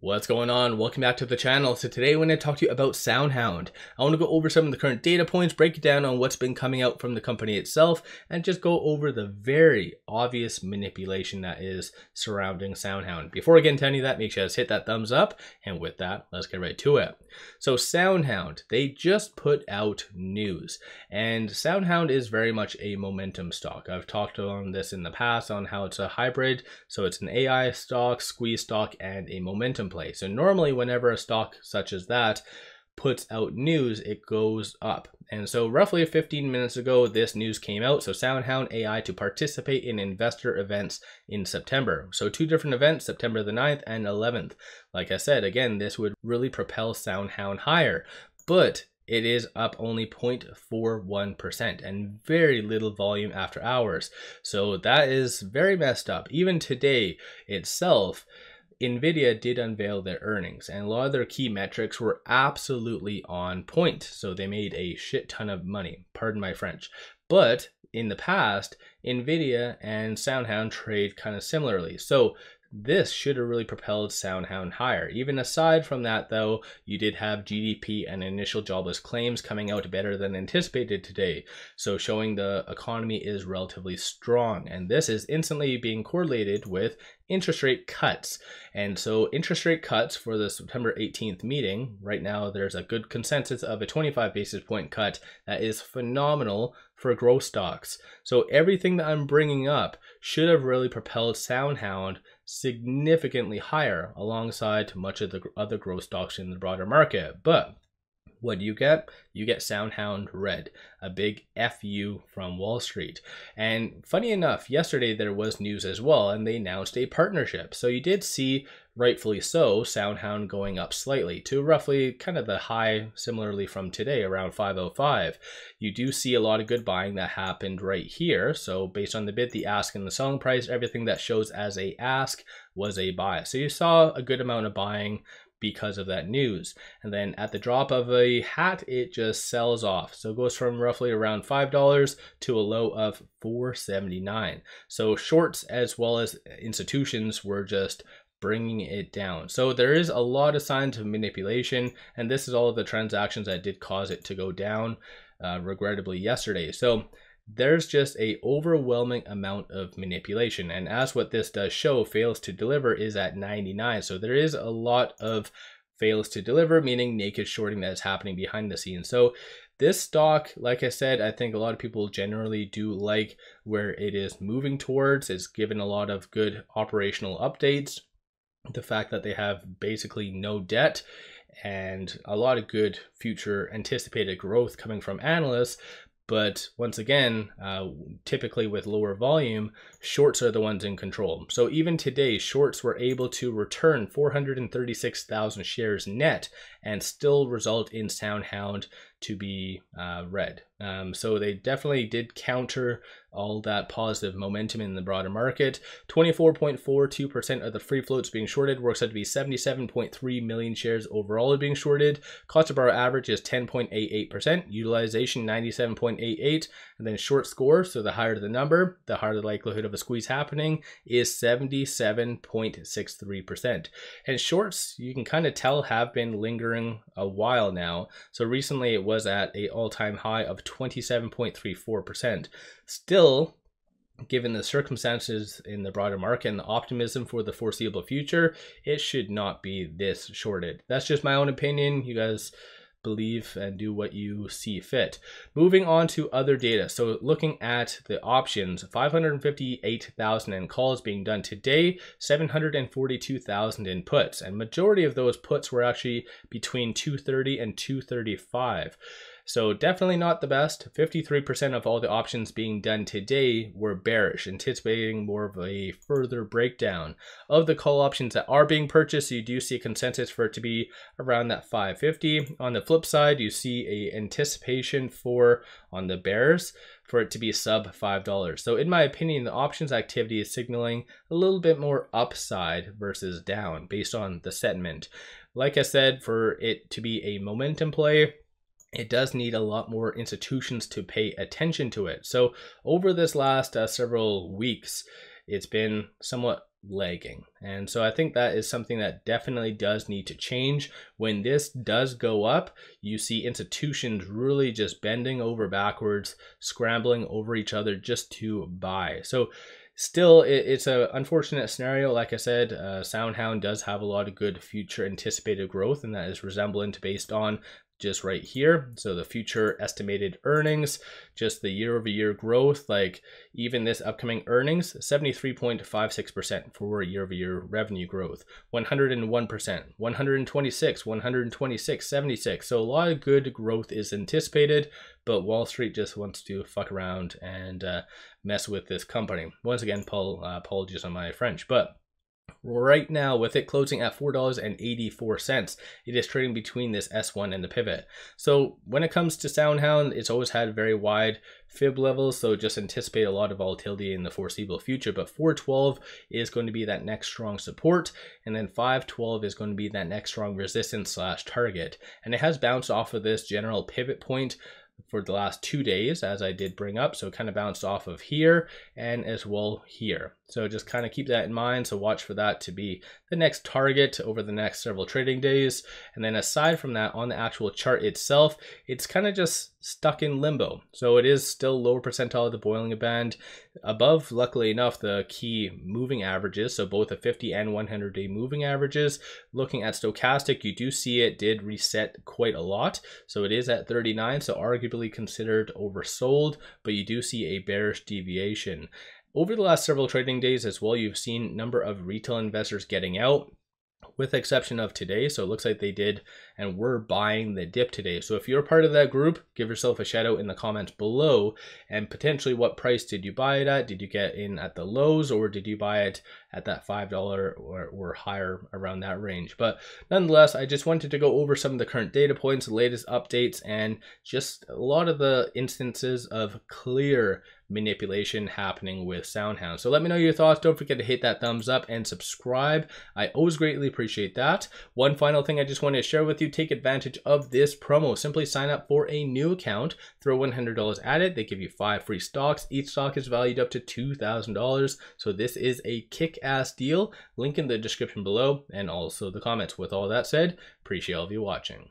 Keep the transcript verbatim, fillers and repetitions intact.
What's going on? Welcome back to the channel. So today I'm going to talk to you about SoundHound. I want to go over some of the current data points, break it down on what's been coming out from the company itself, and just go over the very obvious manipulation that is surrounding SoundHound. Before I get into any of that, make sure you guys hit that thumbs up, and with that, let's get right to it. So SoundHound, they just put out news, and SoundHound is very much a momentum stock. I've talked on this in the past on how it's a hybrid, so it's an A I stock, squeeze stock, and a momentum play. So normally whenever a stock such as that puts out news, it goes up. And so roughly fifteen minutes ago, this news came out. So SoundHound A I to participate in investor events in September. So two different events, September the ninth and eleventh. Like I said, again, this would really propel SoundHound higher, but it is up only zero point four one percent and very little volume after hours. So that is very messed up. Even today itself, Nvidia did unveil their earnings, and a lot of their key metrics were absolutely on point. So they made a shit ton of money, pardon my French. But in the past, Nvidia and SoundHound trade kind of similarly. So this should have really propelled SoundHound higher. Even aside from that though, you did have G D P and initial jobless claims coming out better than anticipated today. So showing the economy is relatively strong, and this is instantly being correlated with interest rate cuts. And so interest rate cuts for the September eighteenth meeting, right now there's a good consensus of a twenty-five basis point cut. That is phenomenal for growth stocks. So everything that I'm bringing up should have really propelled SoundHound significantly higher alongside much of the other growth stocks in the broader market. But what do you get? You get SoundHound red, a big F U from Wall Street. And funny enough, yesterday there was news as well, and they announced a partnership. So you did see, rightfully so, SoundHound going up slightly to roughly kind of the high, similarly from today, around five oh five. You do see a lot of good buying that happened right here. So based on the bid, the ask, and the selling price, everything that shows as a ask was a buy. So you saw a good amount of buying because of that news. And then at the drop of a hat, it just sells off. So it goes from roughly around five dollars to a low of four seventy-nine. So shorts as well as institutions were just bringing it down. So there is a lot of signs of manipulation, and this is all of the transactions that did cause it to go down uh, regrettably yesterday. So there's just a overwhelming amount of manipulation, and as what this does show, fails to deliver is at ninety-nine. So there is a lot of fails to deliver, meaning naked shorting that is happening behind the scenes. So this stock, like I said, I think a lot of people generally do like where it is moving towards. It's given a lot of good operational updates, the fact that they have basically no debt, and a lot of good future anticipated growth coming from analysts. But once again, uh, typically with lower volume, shorts are the ones in control. So even today, shorts were able to return four hundred thirty-six thousand shares net and still result in SoundHound to be uh, red. Um, so they definitely did counter all that positive momentum in the broader market. twenty-four point four two percent of the free floats being shorted works out to be seventy-seven point three million shares overall being shorted. Cost to borrow average is ten point eight eight percent, utilization ninety-seven point eight eight, and then short score, so the higher the number, the higher the likelihood of a squeeze happening, is seventy-seven point six three percent. And shorts, you can kind of tell, have been lingering a while now. So recently it was at an all-time high of twenty-seven point three four percent. Still, given the circumstances in the broader market and the optimism for the foreseeable future, it should not be this shorted. That's just my own opinion. You guys believe and do what you see fit. Moving on to other data. So looking at the options, five hundred fifty-eight thousand in calls being done today, seven hundred forty-two thousand in puts. And majority of those puts were actually between two thirty and two thirty-five. So definitely not the best. fifty-three percent of all the options being done today were bearish, anticipating more of a further breakdown. Of the call options that are being purchased, you do see a consensus for it to be around that five fifty. On the flip side, you see a anticipation for, on the bears, for it to be sub five dollars. So in my opinion, the options activity is signaling a little bit more upside versus down based on the sentiment. Like I said, for it to be a momentum play, it does need a lot more institutions to pay attention to it. So over this last uh, several weeks, it's been somewhat lagging. And so I think that is something that definitely does need to change. When this does go up, you see institutions really just bending over backwards, scrambling over each other just to buy. So still, it's an unfortunate scenario. Like I said, uh, SoundHound does have a lot of good future anticipated growth, and that is resemblant based on just right here. So the future estimated earnings, just the year over year growth, like even this upcoming earnings, seventy-three point five six percent for year over year revenue growth, one hundred one percent, one hundred twenty-six, one hundred twenty-six, seventy-six. So a lot of good growth is anticipated, but Wall Street just wants to fuck around and uh, mess with this company. Once again, Paul, uh, apologies on my French, but right now, with it closing at four dollars and eighty-four cents, it is trading between this S one and the pivot. So when it comes to SoundHound, it's always had very wide fib levels, so just anticipate a lot of volatility in the foreseeable future. But four twelve is going to be that next strong support, and then five twelve is going to be that next strong resistance slash target. And it has bounced off of this general pivot point for the last two days, as I did bring up. So it kind of bounced off of here and as well here. So just kind of keep that in mind. So watch for that to be the next target over the next several trading days. And then aside from that, on the actual chart itself, it's kind of just stuck in limbo. So it is still lower percentile of the Bollinger Band above, luckily enough, the key moving averages. So both the fifty and one hundred day moving averages. Looking at stochastic, you do see it did reset quite a lot. So it is at thirty-nine. So arguably considered oversold, but you do see a bearish deviation. Over the last several trading days as well, you've seen a number of retail investors getting out, with the exception of today. So it looks like they did and were buying the dip today. So if you're part of that group, give yourself a shout out in the comments below, and potentially what price did you buy it at? Did you get in at the lows, or did you buy it at that five dollars or, or higher, around that range? But nonetheless, I just wanted to go over some of the current data points, the latest updates, and just a lot of the instances of clear manipulation happening with SoundHound. So let me know your thoughts. Don't forget to hit that thumbs up and subscribe. I always greatly appreciate that. One final thing I just want to share with you, take advantage of this promo. Simply sign up for a new account, throw one hundred dollars at it. They give you five free stocks. Each stock is valued up to two thousand dollars. So this is a kick-ass deal. Link in the description below and also the comments. With all that said, appreciate all of you watching.